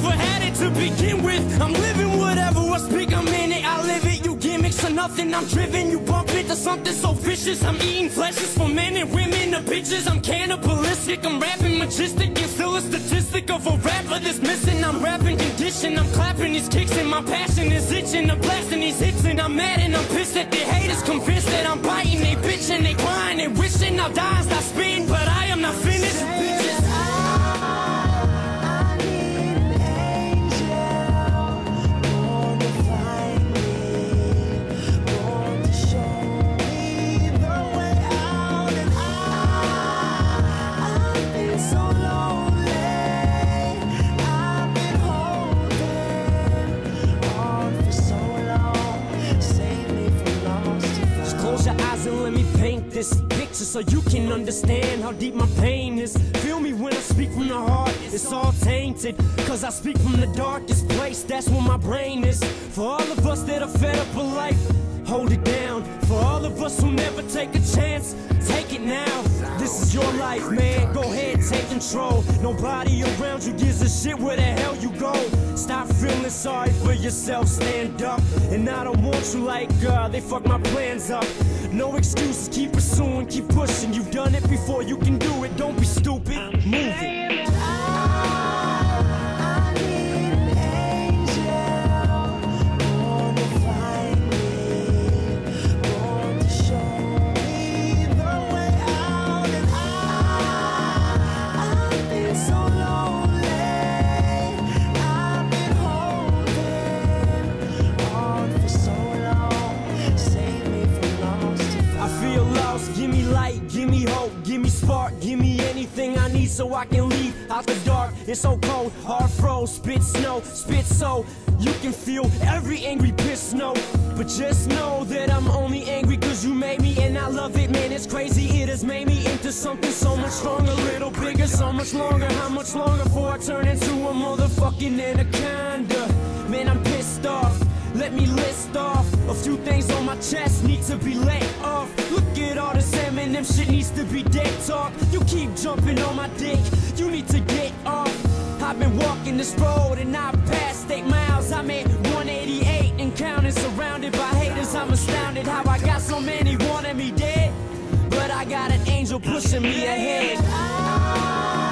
never had it to begin with. I'm living whatever was big, I'm in it, I live it. You gimmicks are nothing, I'm driven. You bump into something so vicious. I'm eating fleshes for men and women, the bitches. I'm cannibalistic, I'm rapping majestic, and still a statistic of a rapper that's missing. I'm rapping condition, I'm clapping these kicks, and my passion is itching. I'm blasting these hits, and I'm mad and I'm pissed that they hate us, convinced that I'm biting. They bitching, they crying, they wishing I'll die and stop spinning, but I am not finished. Bitches, this picture so you can understand how deep my pain is. Feel me when I speak from the heart, it's all tainted, cause I speak from the darkest place, that's where my brain is. For all of us that are fed up with life, hold it down. For all of us who never take a chance, take it now. This is your life, man, go ahead, take control. Nobody around you gives a shit where the hell you go. Stop feeling sorry for yourself, stand up. And I don't want you like, they fuck my plans up. No excuses, keep pursuing, keep pushing. You've done it before, you can do it, don't be stupid, move it. So I can leave out the dark, it's so cold, hard froze, spit snow, spit so you can feel every angry piss snow. But just know that I'm only angry cause you made me, and I love it, man, it's crazy. It has made me into something so much stronger, little bigger, so much longer. How much longer before I turn into a motherfucking anaconda? Man, I'm pissed off, let me list off a few things on my chest, need to be let off. Look at all this Eminem shit, needs to be dead talk. You keep jumping on my dick, you need to get off. I've been walking this road and I've passed 8 miles. I'm at 188 and counting, surrounded by haters. I'm astounded how I got so many wanting me dead, but I got an angel pushing me ahead.